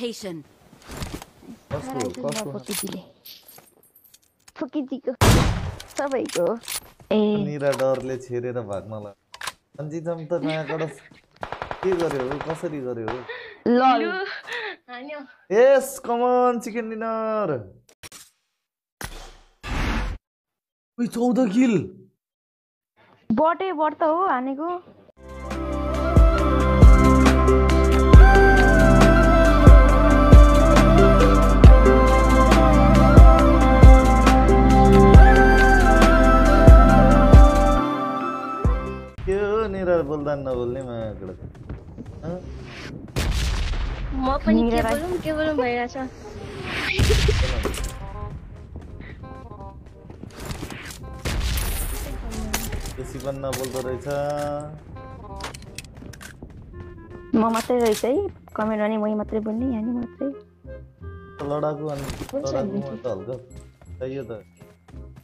location. Yes, come on, chicken dinner. We saw the kill. What a what the anigo.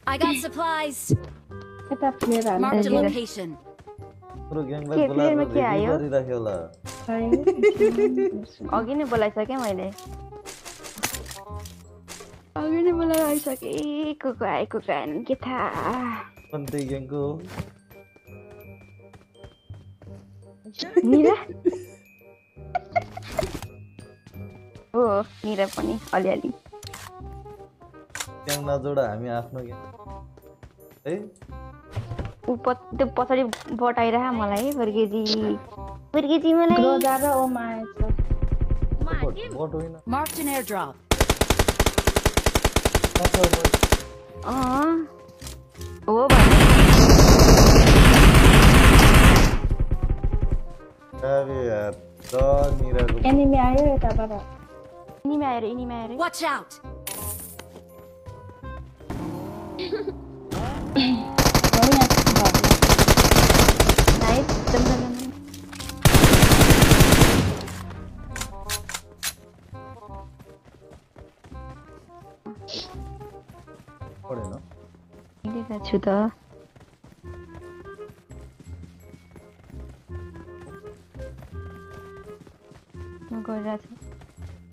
I got supplies. Marked a location. Bro, gang bang bola rakhyo hola. Aghi nai bolaisake maile. Aghi nai bolaisake ko gain ke tha. Bande gang ko. Nira. Oh, nira pani ali ali. Gang na joda hami afno gang. Hey. The pottery bought Ira Malay, Virgiti Malay, oh my. Marked an airdrop. Ah, oh, enemy, watch out. The no go that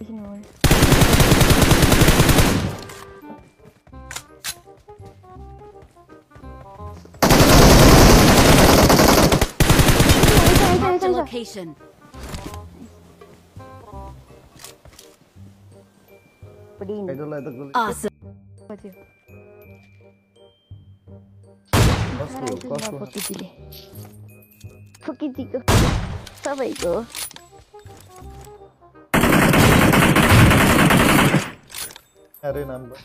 is no location. I don't like the awesome. What you? Pokitico, Sabago. I remember.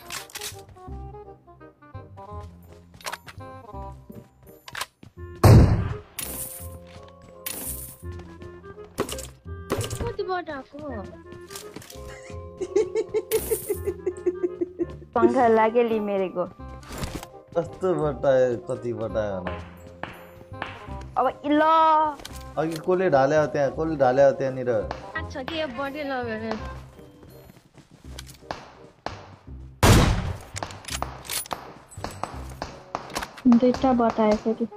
What about our phone? Panga lageli merego. Just what I thought you were done. Oh, Illa, I can call it Alata, call it Alata, and it. That's a gay body lover. Data, but I said it.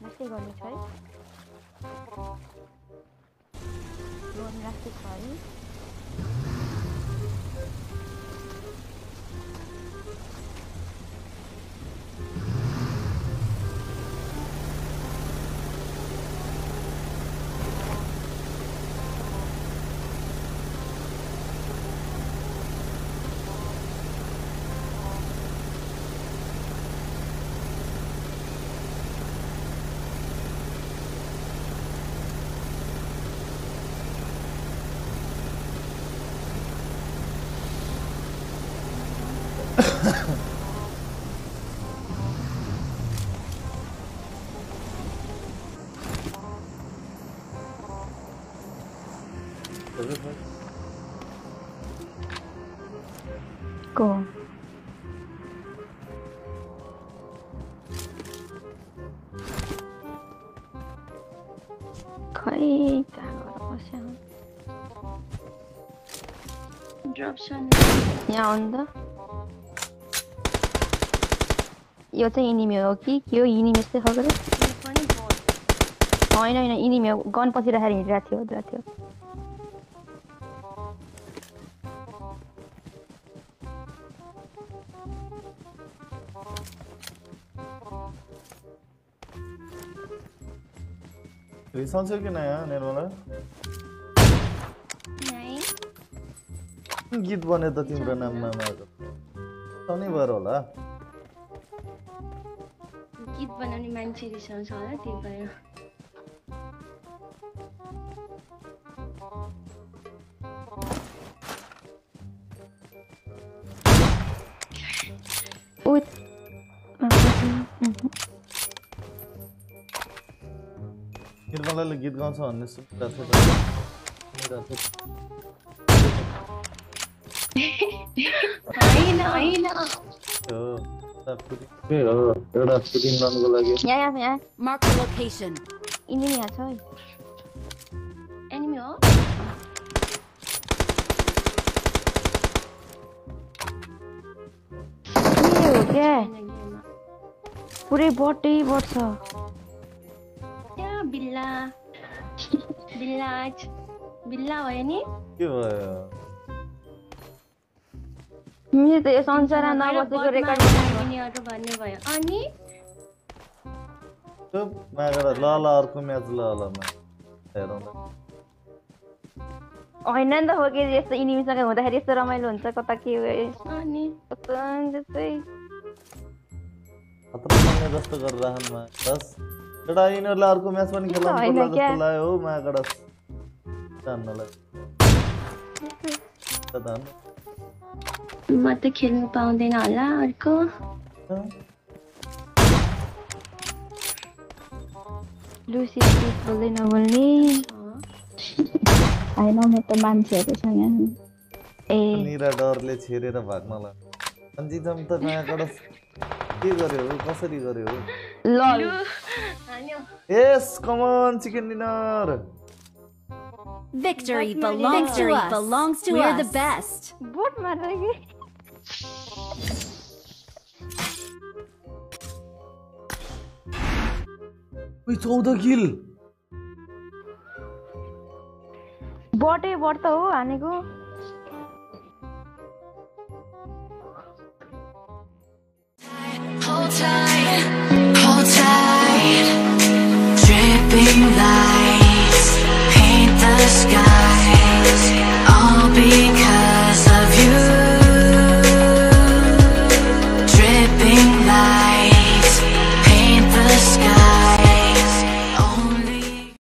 Nothing on it, right? You want to try it? Go. Quite drop shot. Yeah, on the. You're the enemy, okay? You're the enemy, Mr. Hogger. होइन हैन enemy gun पछि राखेर हिँडिरा थियो रिसोन से के नया निर्मला नहीं गीत बने त तिम्रो नाममा शनिबार होला गीत बनाउने मान्छे रिसोन छ होला त्यही भएर Girmanlarla git gansa annesi. Ayna. Oh, tapudi. Oh, tapudi mango lagi. Ya. Mark the location. Enemy ya toy. Enemy o? Yeah. Pure bot hi bot sa. Billa, Billaj, Billa, why ni? Kya? Mujhe to sansaran na basi ko record नहीं और बनने via. अनि? तो मैं करा लाला और को मैं लाला मैं तेरा मैं। ओहिना तो होगी जैसे इन्हीं से क्या होता है जैसे रामायण उनसे को ताकि वे। अनि? तो जैसे। अतः मैं दस्त कर रहा हूँ मैं दस। Kada inner la arko match pani khela la khelayo ma kada tanna la tadan mata khelnu paundaina hala arko Lucy is bolina bolni I know mata manche sanga e nira door le chherera bhagna la anji jam ta ma kada के गर्यो कसरी गर्यो लल हान्यो yes come on chicken dinner victory belongs to us we are the best बोट मारेगी ओइ 14 किल boat त हो हानेको hold tight, dripping lights, paint the sky.